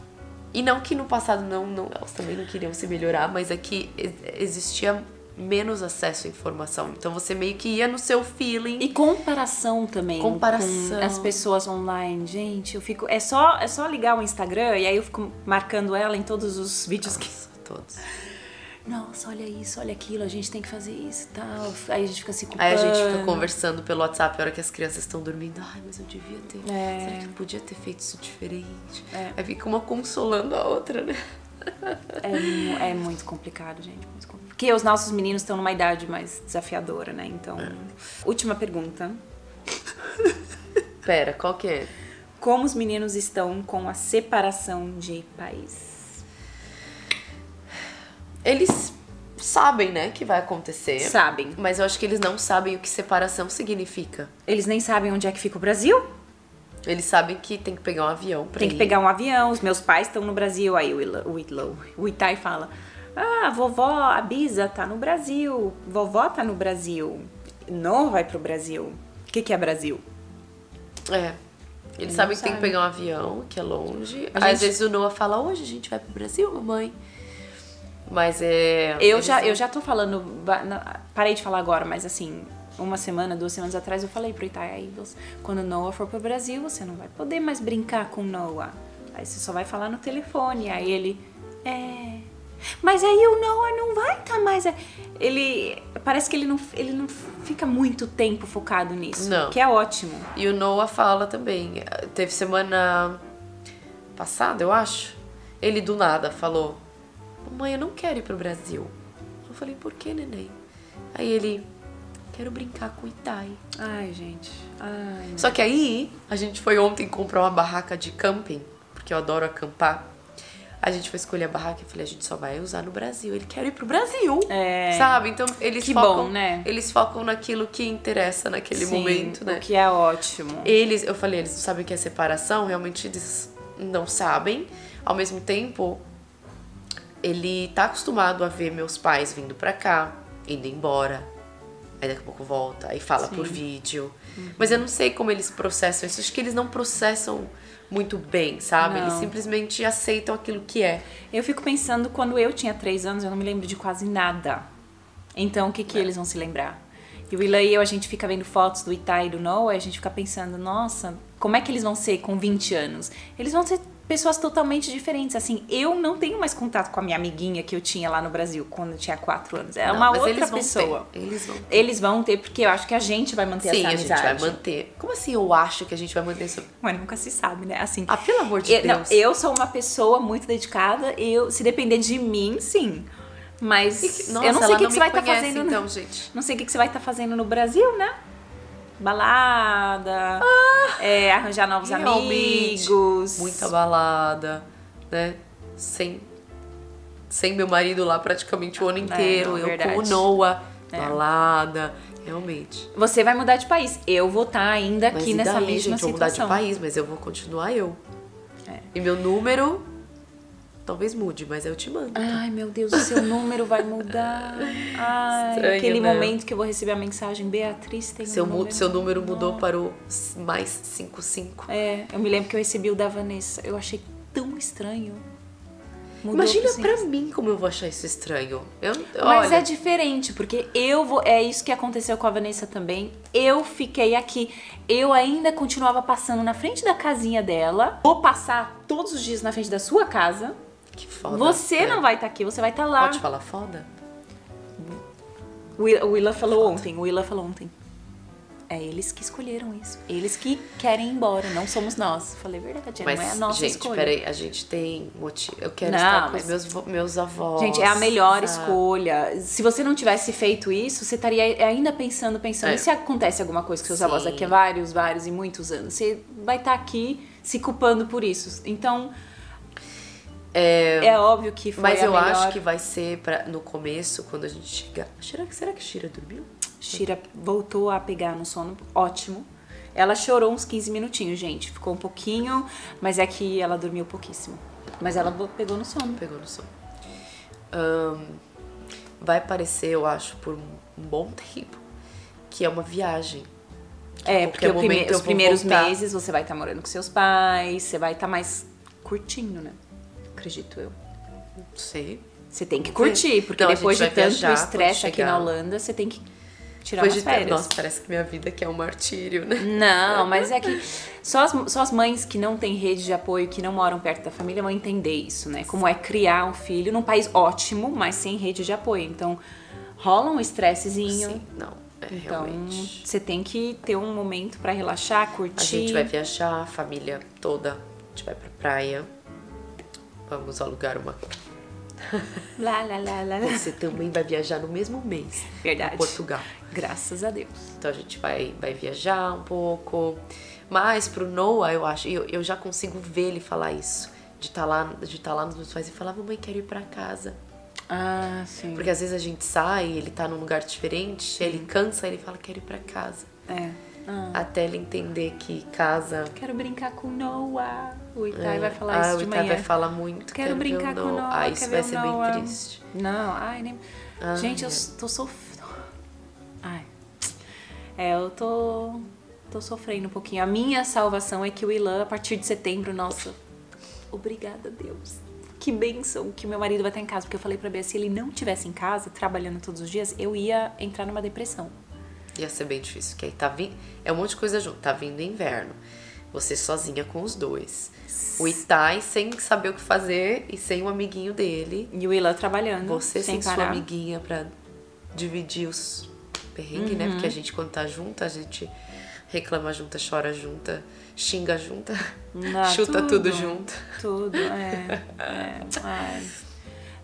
E não que no passado não elas também não queriam se melhorar, mas é que existia menos acesso à informação. Então você meio que ia no seu feeling. E comparação também. Comparação. Com as pessoas online. Gente, eu fico... É só ligar o Instagram e aí eu fico marcando ela em todos os vídeos. Nossa, todos. nossa, olha isso, olha aquilo, a gente tem que fazer isso e tal. Aí a gente fica se culpando. Aí a gente fica conversando pelo WhatsApp na hora que as crianças estão dormindo. Ai, mas eu devia ter. É. Será que eu podia ter feito isso diferente? É. Aí fica uma consolando a outra, né? É muito complicado, gente. Muito complicado. Porque os nossos meninos estão numa idade mais desafiadora, né? Então, última pergunta. Pera, qual que é? Como os meninos estão com a separação de país? Eles sabem, né, que vai acontecer. Sabem. Mas eu acho que eles não sabem o que separação significa. Eles nem sabem onde é que fica o Brasil. Eles sabem que tem que pegar um avião pra ir. Pegar um avião, os meus pais estão no Brasil. Aí o Itai fala, ah, vovó, a Bisa tá no Brasil, vovó tá no Brasil, Noah vai pro Brasil. O que que é Brasil? É, eles sabem que tem que pegar um avião, que é longe. Às vezes o Noah fala, hoje a gente vai pro Brasil, mamãe. Mas é... Eu já tô falando, parei de falar agora, mas assim... Uma semana, 2 semanas atrás eu falei pro Itai, aí quando o Noah for pro Brasil, você não vai poder mais brincar com o Noah. Aí você só vai falar no telefone. Aí ele, mas aí o Noah não vai estar mais... Ele, parece que ele não fica muito tempo focado nisso, não. Que é ótimo. E o Noah fala também, teve semana passada, eu acho, ele do nada falou, mamãe, eu não quero ir pro Brasil. Eu falei, por que, neném? Aí ele... Quero brincar com o Itai. Ai, gente. Ai, só que aí, a gente foi ontem comprar uma barraca de camping, porque eu adoro acampar. A gente foi escolher a barraca e falei, a gente só vai usar no Brasil. Ele quer ir pro Brasil, sabe? Então, eles focam, bom, né? Eles focam naquilo que interessa naquele momento, né? O que é ótimo. Eles, eu falei, eles não sabem o que é separação, realmente eles não sabem. Ao mesmo tempo, ele tá acostumado a ver meus pais vindo pra cá, indo embora. Aí daqui a pouco volta, aí fala por vídeo. Uhum. Mas eu não sei como eles processam isso. Acho que eles não processam muito bem, sabe? Não. Eles simplesmente aceitam aquilo que é. Eu fico pensando, quando eu tinha 3 anos, eu não me lembro de quase nada. Então, o que que eles vão se lembrar? E o Ilan e eu, a gente fica vendo fotos do Itai e do Noah, a gente fica pensando, nossa, como é que eles vão ser com 20 anos? Eles vão ser pessoas totalmente diferentes, assim, eu não tenho mais contato com a minha amiguinha que eu tinha lá no Brasil quando eu tinha 4 anos, é uma outra pessoa. Eles vão ter, porque eu acho que a gente vai manter essa amizade. Sim, a gente vai manter. Como assim eu acho que a gente vai manter isso? Mas nunca se sabe, né? Assim, ah, pelo amor de Deus. Não, eu sou uma pessoa muito dedicada, eu, se depender de mim, sim. Mas nossa, eu não sei o que você vai estar fazendo, então, gente. Não sei o que você vai estar fazendo no Brasil, né? Balada, arranjar novos amigos. Muita balada, né? Sem meu marido lá praticamente o ano inteiro. Eu verdade. Com o Noah, balada, realmente. Você vai mudar de país. Eu vou estar ainda mas aqui nessa daí, mesma gente, situação. Eu vou mudar de país, mas eu vou continuar eu. É. E meu número talvez mude, mas eu te mando. Ai, meu Deus, o seu número vai mudar. Ai, estranho, aquele momento que eu vou receber a mensagem, Beatriz tem seu número. Seu número mudou para o mais 55. É, eu me lembro que eu recebi o da Vanessa. Eu achei tão estranho. Mudou. Imagina pra mim como eu vou achar isso estranho. Mas olha, é diferente, porque eu vou... É isso que aconteceu com a Vanessa também. Eu fiquei aqui. Eu ainda continuava passando na frente da casinha dela. Vou passar todos os dias na frente da sua casa. Que foda. Você não vai estar aqui, você vai estar lá. Pode falar foda? O Willa falou ontem, o Willa falou ontem. É eles que escolheram isso. Eles que querem ir embora, não somos nós. Falei, verdade, mas, não é a nossa escolha. Mas, gente, peraí, a gente tem motivo. Eu quero estar com os meus avós. Gente, é a melhor escolha. Se você não tivesse feito isso, você estaria ainda pensando. E se acontece alguma coisa com seus avós daqui a vários e muitos anos? Você vai estar aqui se culpando por isso. Então... É óbvio que foi mas eu melhor. Acho que vai ser no começo, quando a gente chegar. Será que Shira dormiu? Shira voltou a pegar no sono, ótimo. Ela chorou uns 15 minutinhos, gente. Ficou um pouquinho, mas é que ela dormiu pouquíssimo. Mas ela pegou no sono. Pegou no sono. Vai parecer, eu acho, por um bom tempo, que é uma viagem. Porque os primeiros meses você vai estar morando com seus pais, você vai estar mais curtindo, né? Acredito eu. Não sei. Você tem que curtir, porque depois de tanto estresse aqui na Holanda, você tem que tirar umas férias. Nossa, parece que minha vida aqui é um martírio, né? Não, mas é que só as mães que não têm rede de apoio, que não moram perto da família, vão entender isso, né? Como é criar um filho num país ótimo, mas sem rede de apoio. Então, rola um estressezinho. Sim, não. Então, realmente, você tem que ter um momento pra relaxar, curtir. A gente vai viajar, a família toda. A gente vai pra praia. Vamos alugar uma... Lá, lá, lá, lá. Você também vai viajar no mesmo mês. Verdade. Em Portugal. Graças a Deus. Então a gente vai viajar um pouco. Mas pro Noah, eu acho... Eu já consigo ver ele falar isso. De estar lá nos meus pais e falar: mamãe, quero ir pra casa. Ah, sim. Porque às vezes a gente sai, ele tá num lugar diferente, sim, ele cansa, ele fala: quero ir pra casa. É. Ah. Até ele entender que casa... Quero brincar com Noah. O Itai vai falar isso de manhã. O Itai vai falar muito. Quero brincar com Noah. Ah, isso vai ser bem triste. Não, ai, nem... Ai, gente, eu tô sofrendo. Ai. É, eu tô sofrendo um pouquinho. A minha salvação é que o Ilan, a partir de setembro, nossa... Obrigada, Deus. Que bênção que meu marido vai estar em casa. Porque eu falei pra Bia, se ele não estivesse em casa, trabalhando todos os dias, eu ia entrar numa depressão. Ia ser bem difícil, porque aí tá vindo... É um monte de coisa junto. Tá vindo inverno. Você sozinha com os dois. O Itai sem saber o que fazer e sem um amiguinho dele. E o Willa trabalhando. Você sem sua amiguinha pra dividir os perrengues, né? Porque a gente, quando tá junto, a gente reclama junta, chora junta, xinga junta, chuta tudo junto. Tudo, é.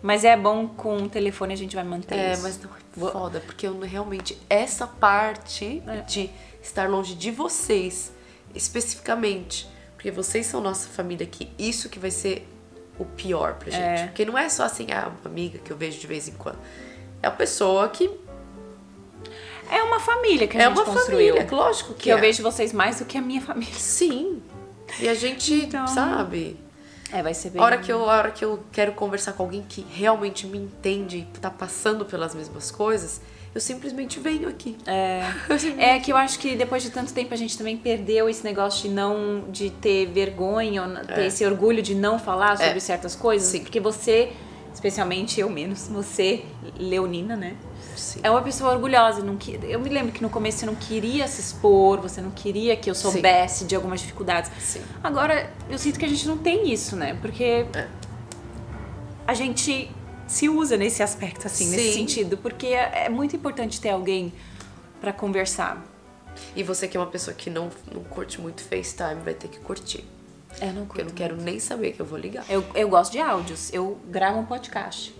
Mas é bom, com o telefone a gente vai manter isso. É, mas não é foda, porque eu realmente, essa parte de estar longe de vocês, especificamente, porque vocês são nossa família aqui, isso que vai ser o pior pra gente. É. Porque não é só assim, uma amiga que eu vejo de vez em quando. É a pessoa que... É uma família que a gente construiu. É uma família, lógico que é. Eu vejo vocês mais do que a minha família. Sim. E a gente, então, sabe... É, vai ser bem... A hora que eu quero conversar com alguém que realmente me entende e tá passando pelas mesmas coisas, eu simplesmente venho aqui. É que eu acho que depois de tanto tempo a gente também perdeu esse negócio de ter vergonha, ou ter esse orgulho de não falar sobre certas coisas. Sim. Porque você... Especialmente eu menos, você, leonina, né? Sim. É uma pessoa orgulhosa. Eu me lembro que no começo você não queria se expor, você não queria que eu soubesse, sim, de algumas dificuldades. Sim. Agora, eu sinto que a gente não tem isso, né? Porque a gente se usa nesse aspecto, assim, sim, nesse sentido. Porque é muito importante ter alguém pra conversar. E você que é uma pessoa que não curte muito FaceTime, vai ter que curtir. Porque eu não quero nem saber que eu vou ligar. Eu gosto de áudios, eu gravo um podcast.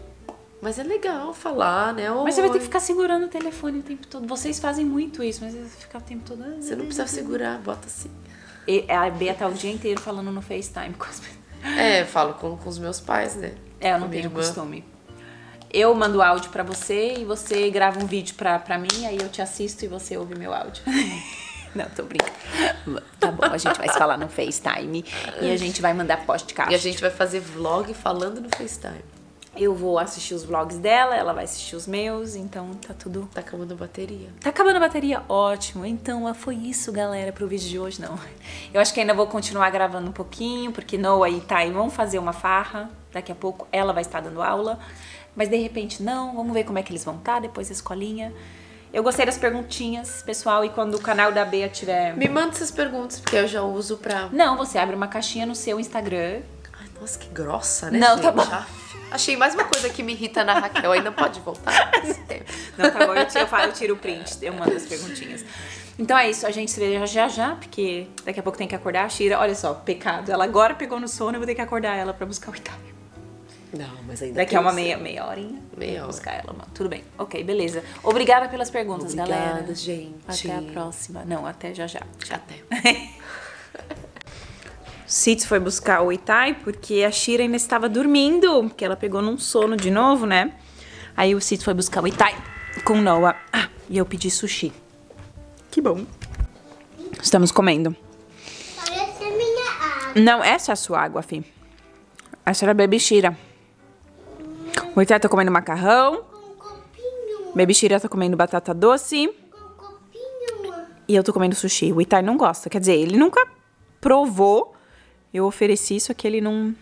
Mas é legal falar, né? Mas você vai ter que ficar segurando o telefone o tempo todo. Vocês fazem muito isso, mas ficar o tempo todo... Você não precisa segurar, bota assim. E a Bia tá o dia inteiro falando no FaceTime com as pessoas. É, eu falo com os meus pais, né? É, eu não tenho costume. Eu mando áudio pra você e você grava um vídeo pra mim, aí eu te assisto e você ouve meu áudio. Não, tô brincando. Tá bom, a gente vai se falar no FaceTime e a gente vai mandar podcast. E a gente vai fazer vlog falando no FaceTime. Eu vou assistir os vlogs dela, ela vai assistir os meus, então tá tudo... Tá acabando a bateria. Tá acabando a bateria? Ótimo. Então, foi isso, galera, pro vídeo de hoje, não. Eu acho que ainda vou continuar gravando um pouquinho, porque Noah e Itai vão fazer uma farra. Daqui a pouco ela vai estar dando aula, mas de repente não. Vamos ver como é que eles vão estar depois da escolinha. Eu gostei das perguntinhas, pessoal, e quando o canal da Bea tiver... Me manda essas perguntas, porque eu já uso pra... Não, você abre uma caixinha no seu Instagram. Ai, nossa, que grossa, né? Não, gente? Tá bom. Já achei mais uma coisa que me irrita na Raquel, ainda pode voltar nesse tempo. Não, tá bom, eu tiro o print, eu mando as perguntinhas. Então é isso, a gente se vê já, porque daqui a pouco tem que acordar a Shira. Olha só, pecado, ela agora pegou no sono, eu vou ter que acordar ela pra buscar o Itália. Não, mas ainda daqui a meia horinha. Meia hora. Buscar ela, mano. Tudo bem. Ok, beleza. Obrigada pelas perguntas, galera. Obrigada, gente. Até a próxima. Não, até já. Até. Cids foi buscar o Itai porque a Shira ainda estava dormindo. Porque ela pegou num sono de novo, né? Aí o Cids foi buscar o Itai com Noah. Ah, e eu pedi sushi. Que bom. Estamos comendo. Parece a minha água. Não, essa é a sua água, fi. A senhora bebe Shira. O Itai tá comendo macarrão. Baby Shira tá comendo batata doce. E eu tô comendo sushi. O Itai não gosta. Quer dizer, ele nunca provou. Eu ofereci isso aqui, ele não...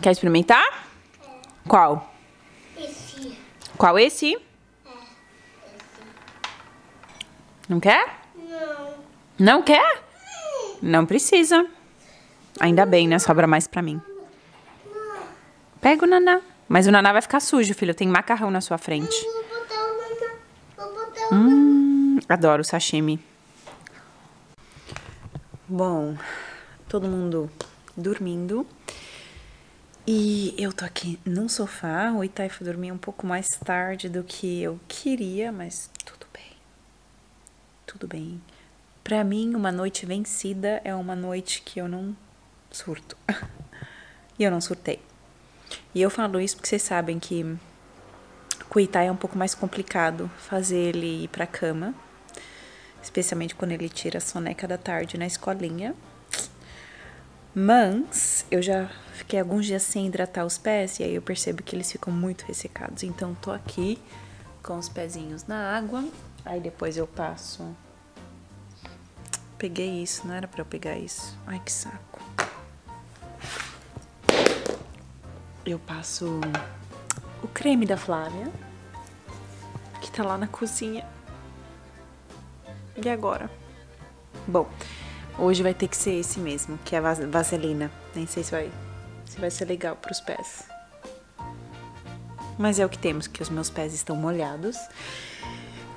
Quer experimentar? É. Qual? Esse. Qual esse? Não quer? Não. Não quer? Não precisa. Ainda bem, né? Sobra mais pra mim. Pega o naná. Mas o naná vai ficar sujo, filho. Tem macarrão na sua frente. Adoro sashimi. Bom, todo mundo dormindo. E eu tô aqui num sofá. O Itai foi dormir um pouco mais tarde do que eu queria, mas tudo bem. Tudo bem. Pra mim, uma noite vencida é uma noite que eu não surto. E eu não surtei. E eu falo isso porque vocês sabem que com o Itai é um pouco mais complicado fazer ele ir pra cama. Especialmente quando ele tira a soneca da tarde na escolinha. Mas eu já fiquei alguns dias sem hidratar os pés e aí eu percebo que eles ficam muito ressecados. Então tô aqui com os pezinhos na água. Aí depois eu passo... Peguei isso, não era pra eu pegar isso. Ai, que saco. Eu passo o creme da Flávia, que tá lá na cozinha. E agora? Bom, hoje vai ter que ser esse mesmo, que é a vaselina. Nem sei se vai ser legal pros pés. Mas é o que temos, que os meus pés estão molhados.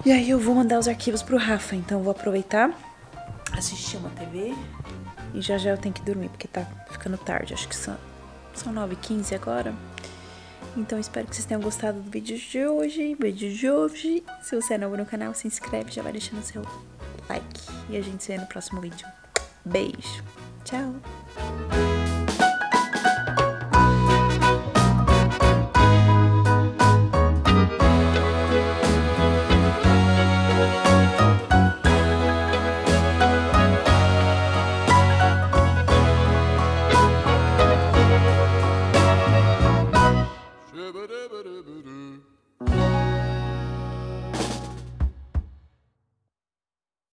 E aí eu vou mandar os arquivos pro Rafa, então eu vou aproveitar... assistir uma TV e já já eu tenho que dormir, porque tá ficando tarde, acho que são 9h15 agora. Então espero que vocês tenham gostado do vídeo de hoje, Se você é novo no canal, se inscreve, já vai deixando seu like. E a gente se vê no próximo vídeo. Beijo, tchau!